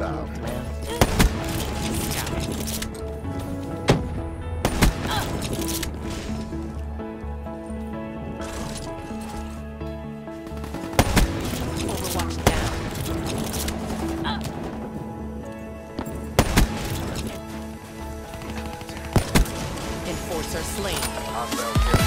like that, man. Enforcer slain.